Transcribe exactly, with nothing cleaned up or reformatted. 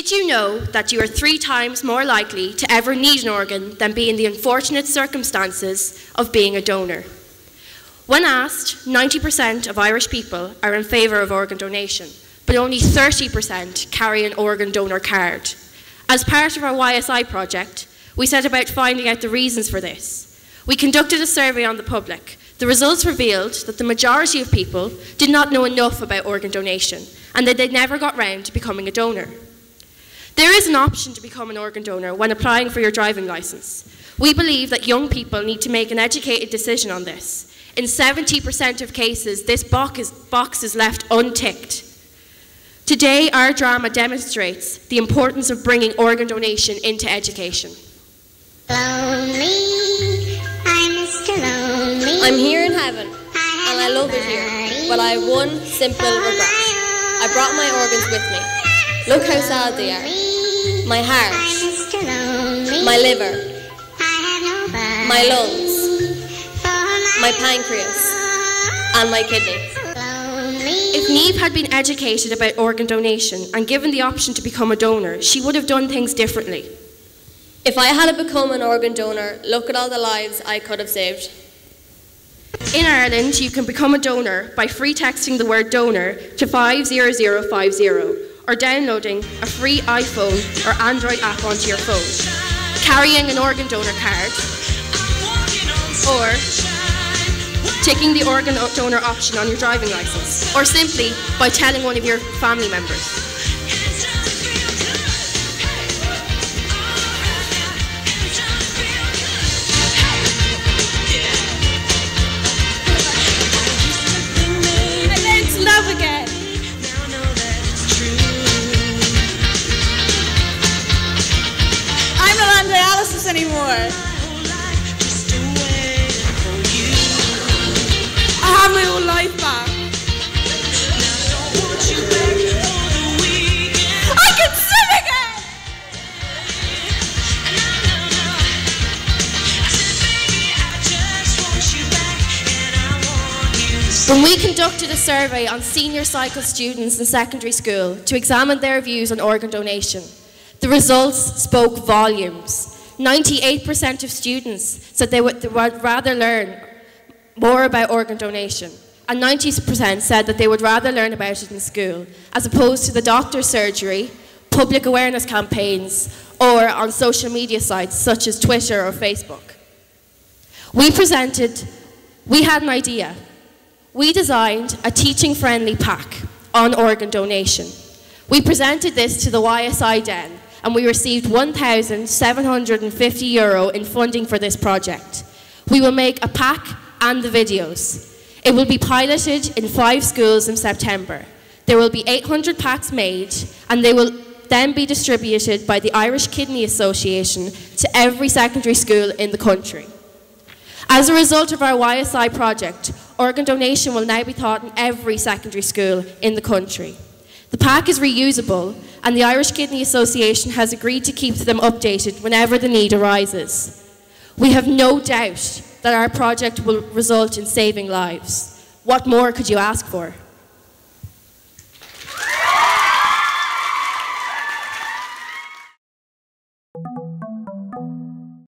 Did you know that you are three times more likely to ever need an organ than be in the unfortunate circumstances of being a donor? When asked, ninety percent of Irish people are in favour of organ donation, but only thirty percent carry an organ donor card. As part of our Y S I project, we set about finding out the reasons for this. We conducted a survey on the public. The results revealed that the majority of people did not know enough about organ donation and that they never got round to becoming a donor. There is an option to become an organ donor when applying for your driving licence. We believe that young people need to make an educated decision on this. In seventy percent of cases, this box is left unticked. Today, our drama demonstrates the importance of bringing organ donation into education. Lonely, I'm Mister Lonely. I'm here in heaven, and I love it here, but I have one simple regret. I brought my organs with me. Look how sad they are. My heart, my liver, my lungs, my pancreas, and my kidney. If Niamh had been educated about organ donation and given the option to become a donor, she would have done things differently. If I had become an organ donor, look at all the lives I could have saved. In Ireland, you can become a donor by free texting the word donor to five zero zero five zero or downloading a free iPhone or Android app onto your phone, carrying an organ donor card, or ticking the organ donor option on your driving licence, or simply by telling one of your family members. When we conducted a survey on senior cycle students in secondary school to examine their views on organ donation, the results spoke volumes. ninety-eight percent of students said they would, they would rather learn more about organ donation, and ninety percent said that they would rather learn about it in school, as opposed to the doctor's surgery, public awareness campaigns, or on social media sites such as Twitter or Facebook. We presented, we had an idea. We designed a teaching-friendly pack on organ donation. We presented this to the Y S I Den and we received one thousand seven hundred fifty euro in funding for this project. We will make a pack and the videos. It will be piloted in five schools in September. There will be eight hundred packs made and they will then be distributed by the Irish Kidney Association to every secondary school in the country. As a result of our Y S I project, organ donation will now be taught in every secondary school in the country. The pack is reusable, and the Irish Kidney Association has agreed to keep them updated whenever the need arises. We have no doubt that our project will result in saving lives. What more could you ask for?